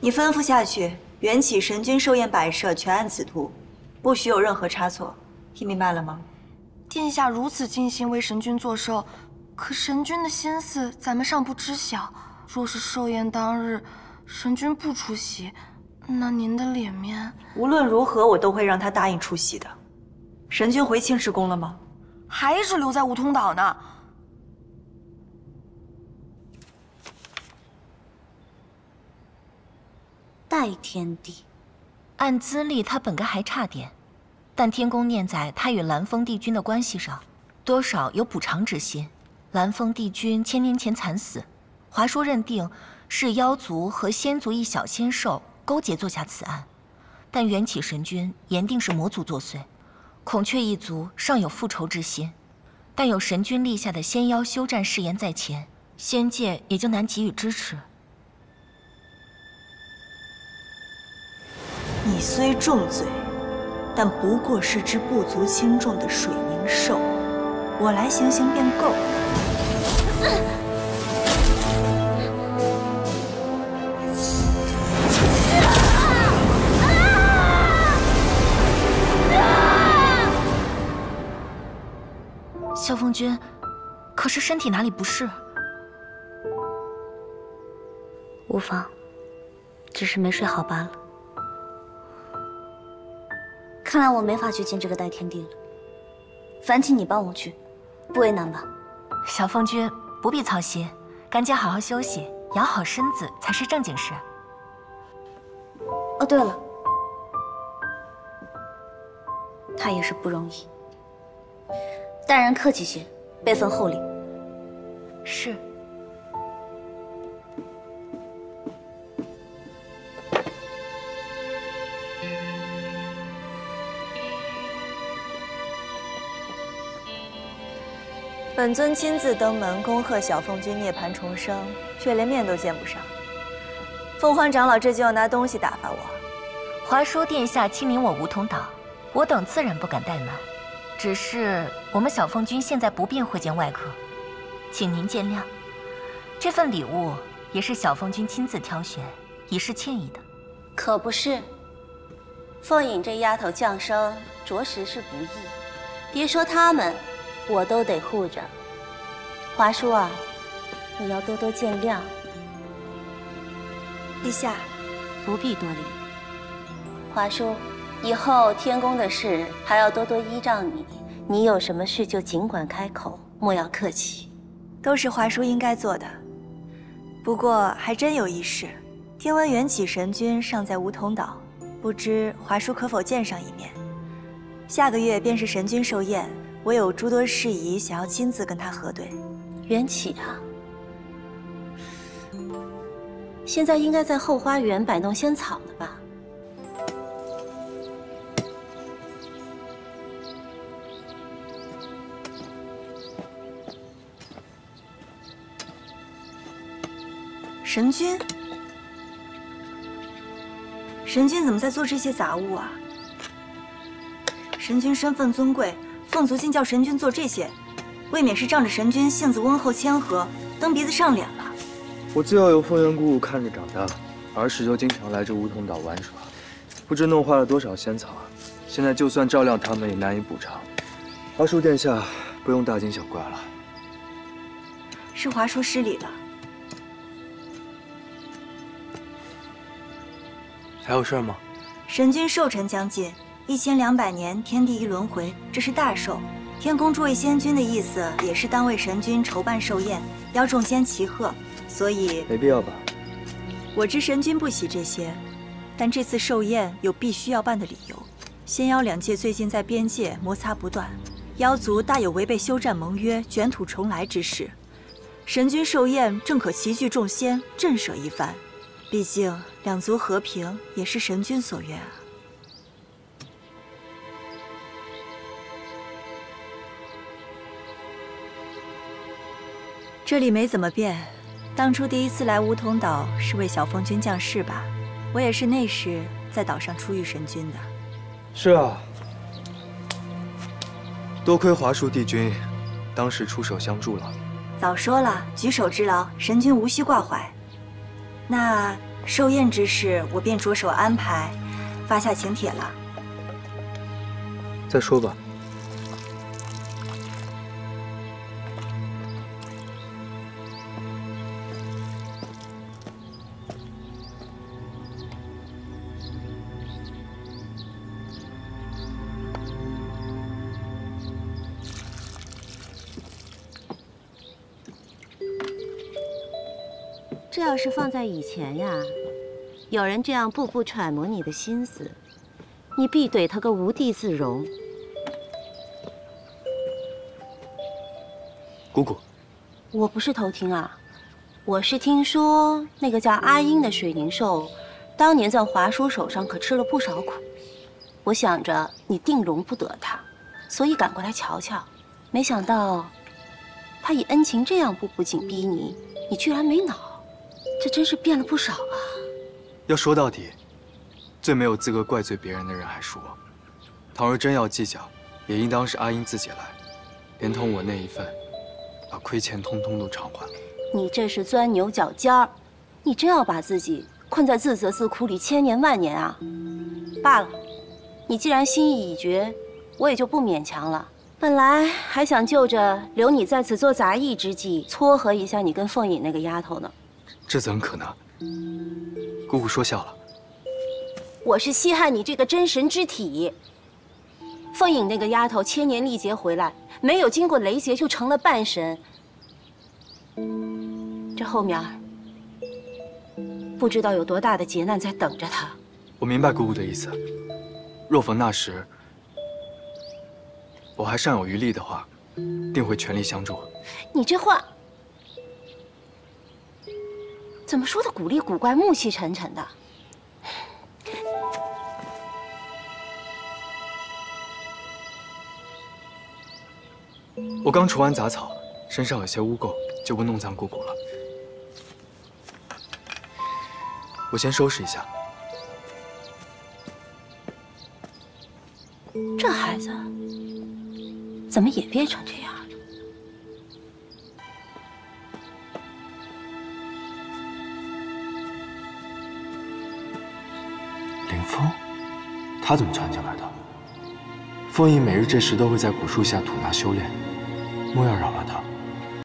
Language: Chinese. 你吩咐下去，缘起神君寿宴摆设，全按此图，不许有任何差错。听明白了吗？殿下如此尽心为神君做寿，可神君的心思咱们尚不知晓。若是寿宴当日神君不出席，那您的脸面……无论如何，我都会让他答应出席的。神君回青石宫了吗？还一直留在梧桐岛呢。 代天帝，按资历他本该还差点，但天宫念在他与蓝风帝君的关系上，多少有补偿之心。蓝风帝君千年前惨死，华叔认定是妖族和仙族一小仙兽勾结做下此案，但缘起神君严定是魔族作祟，孔雀一族尚有复仇之心，但有神君立下的仙妖休战誓言在前，仙界也就难给予支持。 你虽重罪，但不过是只不足轻重的水凝兽，我来行刑便够了。 萧风君，可是身体哪里不适？无妨，只是没睡好罢了。 看来我没法去见这个代天帝了，烦请你帮我去，不为难吧？小凤君不必操心，赶紧好好休息，养好身子才是正经事。哦，对了，他也是不容易，待人客气些，辈分厚礼。是。 本尊亲自登门恭贺小凤君涅槃重生，却连面都见不上。凤凰长老这就要拿东西打发我。华叔殿下亲临我梧桐岛，我等自然不敢怠慢。只是我们小凤君现在不便会见外客，请您见谅。这份礼物也是小凤君亲自挑选，以示歉意的。可不是。凤影这丫头降生着实是不易，别说他们。 我都得护着，华叔啊，你要多多见谅。陛下，不必多礼。华叔，以后天宫的事还要多多依仗你，你有什么事就尽管开口，莫要客气。都是华叔应该做的。不过还真有一事，听闻缘起神君尚在梧桐岛，不知华叔可否见上一面？下个月便是神君寿宴。 我有诸多事宜想要亲自跟他核对。缘起啊，现在应该在后花园摆弄仙草了吧？神君，神君怎么在做这些杂物啊？神君身份尊贵。 凤族竟叫神君做这些，未免是仗着神君性子温厚谦和，蹬鼻子上脸了。我自幼由凤元姑姑看着长大，儿时就经常来这梧桐岛玩耍，不知弄坏了多少仙草啊！现在就算照料他们，也难以补偿。华叔殿下，不用大惊小怪了。是华叔失礼了。还有事吗？神君寿辰将近。 1200年，天地一轮回，这是大寿。天宫诸位仙君的意思也是当为神君筹办寿宴，邀众仙齐贺，所以没必要吧？我知神君不喜这些，但这次寿宴有必须要办的理由。仙妖两界最近在边界摩擦不断，妖族大有违背休战盟约、卷土重来之势。神君寿宴正可齐聚众仙，震慑一番。毕竟两族和平也是神君所愿啊。 这里没怎么变，当初第一次来梧桐岛是为小凤君降世吧？我也是那时在岛上初遇神君的。是啊，多亏华叔帝君当时出手相助了。早说了，举手之劳，神君无需挂怀。那寿宴之事，我便着手安排，发下请帖了。再说吧。这要是放在以前呀，有人这样步步揣摩你的心思，你必怼他个无地自容。姑姑，我不是偷听啊，我是听说那个叫阿英的水灵兽，当年在华叔手上可吃了不少苦。我想着你定容不得他，所以赶过来瞧瞧，没想到他以恩情这样步步紧逼你，你居然没恼。 这真是变了不少啊！要说到底，最没有资格怪罪别人的人还是我。倘若真要计较，也应当是阿英自己来，连同我那一份，把亏欠通通都偿还了。你这是钻牛角尖儿，你真要把自己困在自责自苦里千年万年啊！罢了，你既然心意已决，我也就不勉强了。本来还想就着留你在此做杂役之际，撮合一下你跟凤隐那个丫头呢。 这怎可能？姑姑说笑了。我是稀罕你这个真神之体。凤影那个丫头千年历劫回来，没有经过雷劫就成了半神。这后面不知道有多大的劫难在等着她。我明白姑姑的意思。若逢那时，我还尚有余力的话，定会全力相助。你这话。 怎么说的古里古怪、暮气沉沉的？我刚除完杂草，身上有些污垢，就不弄脏姑姑了。我先收拾一下。这孩子怎么也变成这样？ 风，他怎么传进来的？凤仪每日这时都会在古树下吐纳修炼，莫要扰乱他。